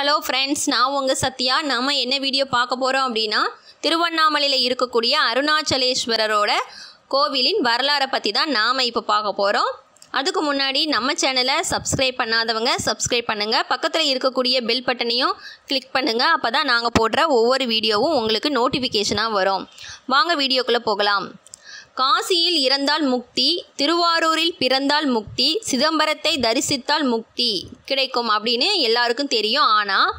Hello friends, நான் உங்கள் சத்யா. நாம் என்ன வீடியோ பார்க்க போகிறோம் அப்படின்னா, திருவண்ணாமலையில் இருக்கக்கூடிய அருணாச்சலேஸ்வரரோட கோவிலின் வரலாறை பற்றி தான் நாம் இப்போ பார்க்க போகிறோம். அதுக்கு முன்னாடி நம்ம சேனலை சப்ஸ்கிரைப் பண்ணாதவங்க சப்ஸ்கிரைப் பண்ணுங்கள். பக்கத்தில் இருக்கக்கூடிய பெல் பட்டனையும் கிளிக் பண்ணுங்கள். அப்போ தான் நாங்கள் போடுற ஒவ்வொரு வீடியோவும் உங்களுக்கு நோட்டிஃபிகேஷனாக வரும். வாங்க வீடியோக்குள்ளே போகலாம். காசியில் இறந்தால் முக்தி, திருவாரூரில் பிறந்தால் முக்தி, சிதம்பரத்தை தரிசித்தால் முக்தி கிடைக்கும் அப்படின்னு எல்லாருக்கும் தெரியும். ஆனால்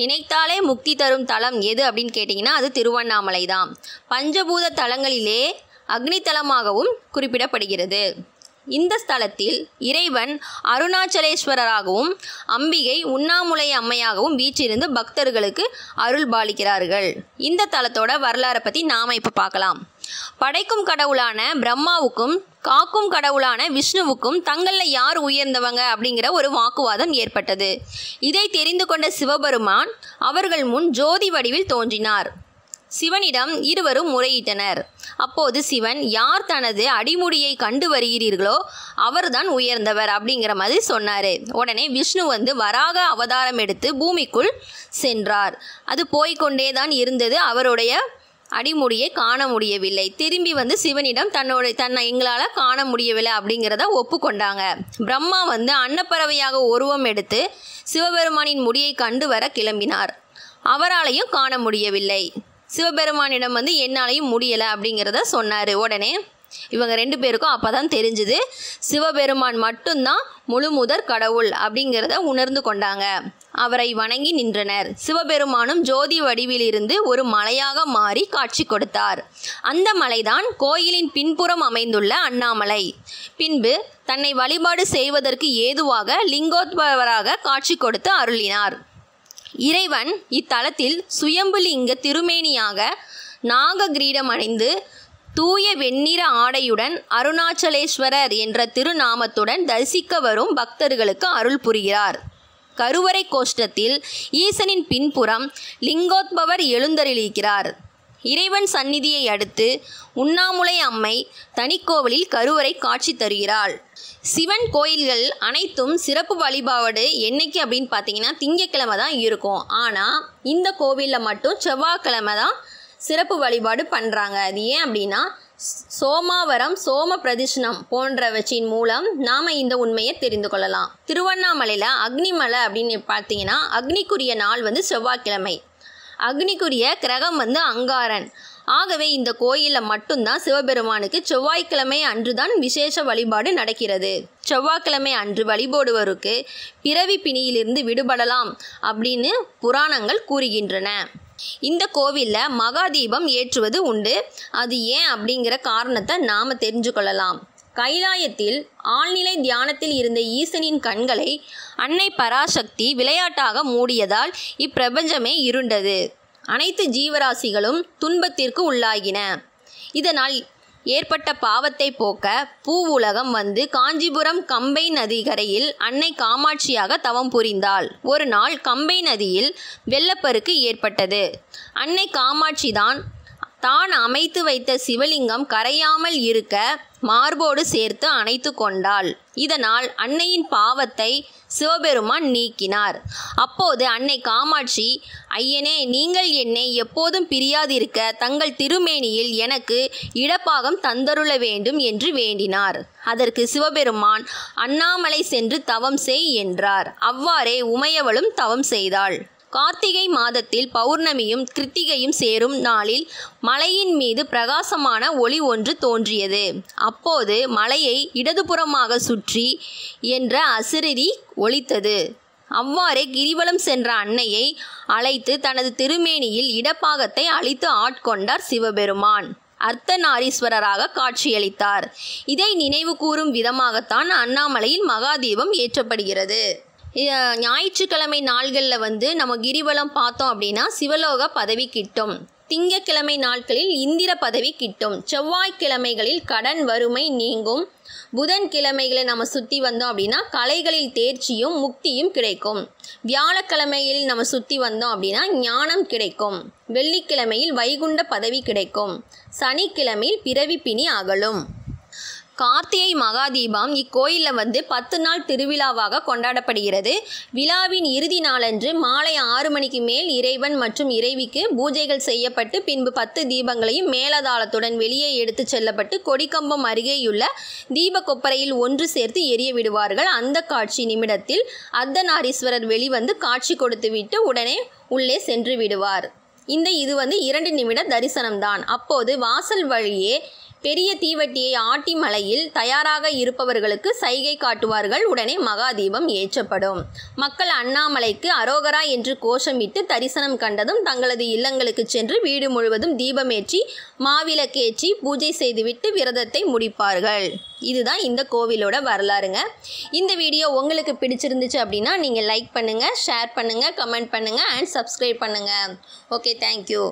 நினைத்தாலே முக்தி தரும் தலம் எது அப்படின்னு கேட்டிங்கன்னா, அது திருவண்ணாமலை தான். பஞ்சபூத தலங்களிலே அக்னித்தலமாகவும் குறிப்பிடப்படுகிறது. இந்த ஸ்தலத்தில் இறைவன் அருணாச்சலேஸ்வரராகவும் அம்பிகை உண்ணாமுலை அம்மையாகவும் வீற்றிருந்து பக்தர்களுக்கு அருள் பாலிக்கிறார்கள். இந்த தலத்தோட வரலாறை பற்றி நாம் இப்போ பார்க்கலாம். படைக்கும் கடவுளான பிரம்மாவுக்கும் காக்கும் கடவுளான விஷ்ணுவுக்கும் தங்களில் யார் உயர்ந்தவங்க அப்படிங்கிற ஒரு வாக்குவாதம் ஏற்பட்டது. இதை தெரிந்து கொண்ட சிவபெருமான் அவர்கள் முன் ஜோதி வடிவில் தோன்றினார். சிவனிடம் இருவரும் முறையிட்டனர். அப்போது சிவன், யார் தனது அடிமுடியை கண்டு வருகிறீர்களோ அவர்தான் உயர்ந்தவர் அப்படிங்கிற மாதிரி சொன்னார். உடனே விஷ்ணு வந்து வராக அவதாரம் எடுத்து பூமிக்குள் சென்றார். அது போய்கொண்டே தான் இருந்தது. அவருடைய அடிமுடியை காண முடியவில்லை. திரும்பி வந்து சிவனிடம் தன்னை எங்களால் காண முடியவில்லை அப்படிங்கிறத ஒப்புக்கொண்டாங்க. பிரம்மா வந்து அன்னப்பறவையாக உருவம் எடுத்து சிவபெருமானின் முடியை கண்டு வர கிளம்பினார். அவராலையும் காண முடியவில்லை. சிவபெருமானிடம் வந்து என்னாலையும் முடியலை அப்படிங்கிறத சொன்னார். உடனே இவங்க ரெண்டு பேருக்கும் அப்போ தான் தெரிஞ்சுது, சிவபெருமான் மட்டும்தான் முழுமுதற் கடவுள் அப்படிங்கிறத உணர்ந்து கொண்டாங்க. அவரை வணங்கி நின்றனர். சிவபெருமானும் ஜோதி வடிவிலிருந்து ஒரு மலையாக மாறி காட்சி கொடுத்தார். அந்த மலைதான் கோயிலின் பின்புறம் அமைந்துள்ள அண்ணாமலை. பின்பு தன்னை வழிபாடு செய்வதற்கு ஏதுவாக லிங்கோத்பவராக காட்சி கொடுத்து அருளினார். இறைவன் இத்தலத்தில் சுயம்புலிங்க திருமேனியாக நாக கிரீடம் அணிந்து தூய வெண்ணிற ஆடையுடன் அருணாச்சலேஸ்வரர் என்ற திருநாமத்துடன் தரிசிக்க வரும் பக்தர்களுக்கு அருள் புரிகிறார். கருவறை கோஷ்டத்தில் ஈசனின் பின்புறம் லிங்கோத்பவர் எழுந்தருளிக்கிறார். இறைவன் சந்நிதியை அடுத்து உண்ணாமுலை அம்மை தனிக்கோவிலில் கருவறை காட்சி தருகிறாள். சிவன் கோயில்கள் அனைத்தும் சிறப்பு வழிபாடு என்னைக்கு அப்படின்னு பார்த்தீங்கன்னா திங்கக்கிழமை தான் இருக்கும். ஆனால் இந்த கோவிலில் மட்டும் செவ்வாய்க்கிழமை தான் சிறப்பு வழிபாடு பண்ணுறாங்க. அது ஏன் அப்படின்னா, சோமாவரம் சோம பிரதிஷ்ணம் போன்றவற்றின் மூலம் நாம் இந்த உண்மையை தெரிந்து கொள்ளலாம். திருவண்ணாமலையில் அக்னிமலை அப்படின்னு பார்த்தீங்கன்னா, அக்னிக்குரிய நாள் வந்து செவ்வாய்க்கிழமை. அக்னிக்குரிய கிரகம் வந்து அங்காரன். ஆகவே இந்த கோயிலில் மட்டும்தான் சிவபெருமானுக்கு செவ்வாய்க்கிழமை அன்றுதான் விசேஷ வழிபாடு நடக்கிறது. செவ்வாய்க்கிழமை அன்று வழிபடுவருக்கு பிறவி பிணியிலிருந்து விடுபடலாம் அப்படின்னு புராணங்கள் கூறுகின்றன. இந்த கோவிலில் மகாதீபம் ஏற்றுவது உண்டு. அது ஏன் அப்படிங்கிற காரணத்தை நாம் தெரிஞ்சு கொள்ளலாம். கைலாயத்தில் ஆழ்நிலை தியானத்தில் இருந்த ஈசனின் கண்களை அன்னை பராசக்தி விளையாட்டாக மூடியதால் இப்பிரபஞ்சமே இருண்டது. அனைத்து ஜீவராசிகளும் துன்பத்திற்கு உள்ளாகின. இதனால் ஏற்பட்ட பாவத்தை போக்க பூவுலகம் வந்து காஞ்சிபுரம் கம்பை நதி கரையில் அன்னை காமாட்சியாக தவம் புரிந்தாள். ஒரு நாள் கம்பை நதியில் வெள்ளப்பெருக்கு ஏற்பட்டது. அன்னை காமாட்சி தான் அமைத்து வைத்த சிவலிங்கம் கரையாமல் இருக்க மார்போடு சேர்த்து அணைத்து கொண்டாள். இதனால் அன்னையின் பாவத்தை சிவபெருமான் நீக்கினார். அப்போது அன்னை காமாட்சி, ஐயனே, நீங்கள் என்னை எப்போதும் பிரியாதிருக்க தங்கள் திருமேனியில் எனக்கு இடப்பாகம் தந்தருள வேண்டும் என்று வேண்டினார். அதற்கு சிவபெருமான், அண்ணாமலை சென்று தவம் செய் என்றார். அவ்வாறே உமையவளும் தவம் செய்தாள். கார்த்திகை மாதத்தில் பௌர்ணமியும் கிருத்திகையும் சேரும் நாளில் மலையின் மீது பிரகாசமான ஒளி ஒன்று தோன்றியது. அப்போது மலையை இடதுபுறமாக சுற்றி என்ற அசுரீரி ஒலித்தது. அவ்வாறே கிரிவலம் சென்ற அன்னையை அழைத்து தனது திருமேனியில் இடப்பாகத்தை அளித்து ஆட்கொண்டார் சிவபெருமான். அர்த்தநாரீஸ்வரராக காட்சியளித்தார். இதை நினைவு கூறும் விதமாகத்தான் அண்ணாமலையில் மகாதீபம் ஏற்றப்படுகிறது. ஞாயிற்றுக்கிழமை நாள்களில் வந்து நம்ம கிரிவலம் பார்த்தோம் அப்படின்னா சிவலோக பதவி கிட்டும். திங்கக்கிழமை நாட்களில் இந்திர பதவி கிட்டும். செவ்வாய்க்கிழமைகளில் கடன் வறுமை நீங்கும். புதன்கிழமைகளை நம்ம சுற்றி வந்தோம் அப்படின்னா கலைகளில் தேர்ச்சியும் முக்தியும் கிடைக்கும். வியாழக்கிழமைகளில் நம்ம சுற்றி வந்தோம் அப்படின்னா ஞானம் கிடைக்கும். வெள்ளிக்கிழமையில் வைகுண்ட பதவி கிடைக்கும். சனிக்கிழமையில் பிறவி பிணி அகலும். கார்த்திகை மகாதீபம் இக்கோயிலில் 10 நாள் திருவிழாவாக கொண்டாடப்படுகிறது. விழாவின் இறுதி நாளன்று மாலை 6 மணிக்கு மேல் இறைவன் மற்றும் இறைவிக்கு பூஜைகள் செய்யப்பட்டு பின்பு 10 தீபங்களையும் மேலதாளத்துடன் வெளியே எடுத்துச் செல்லப்பட்டு கொடிக்கம்பம் அருகேயுள்ள தீப கொப்பரையில் ஒன்று சேர்த்து எரிய விடுவார்கள். அந்த காட்சி நிமிடத்தில் அர்த்தநாரீஸ்வரர் வெளிவந்து காட்சி கொடுத்துவிட்டு உடனே உள்ளே சென்று விடுவார். இது 2 நிமிட தரிசனம்தான். அப்போது வாசல் வழியே பெரிய தீவட்டியை ஆட்டி மலையில் தயாராக இருப்பவர்களுக்கு சைகை காட்டுவார்கள். உடனே மகாதீபம் ஏற்றப்படும். மக்கள் அண்ணாமலைக்கு அரோகரா என்று கோஷமிட்டு தரிசனம் கண்டதும் தங்களது இல்லங்களுக்கு சென்று வீடு முழுவதும் தீபமேற்றி மாவிளக்கேற்றி பூஜை செய்துவிட்டு விரதத்தை முடிப்பார்கள். இதுதான் இந்த கோவிலோட வரலாறுங்க. இந்த வீடியோ உங்களுக்கு பிடிச்சிருந்துச்சு அப்படின்னா நீங்கள் லைக் பண்ணுங்கள், ஷேர் பண்ணுங்கள், கமெண்ட் பண்ணுங்கள் அண்ட் சப்ஸ்கிரைப் பண்ணுங்கள். Okay, thank you.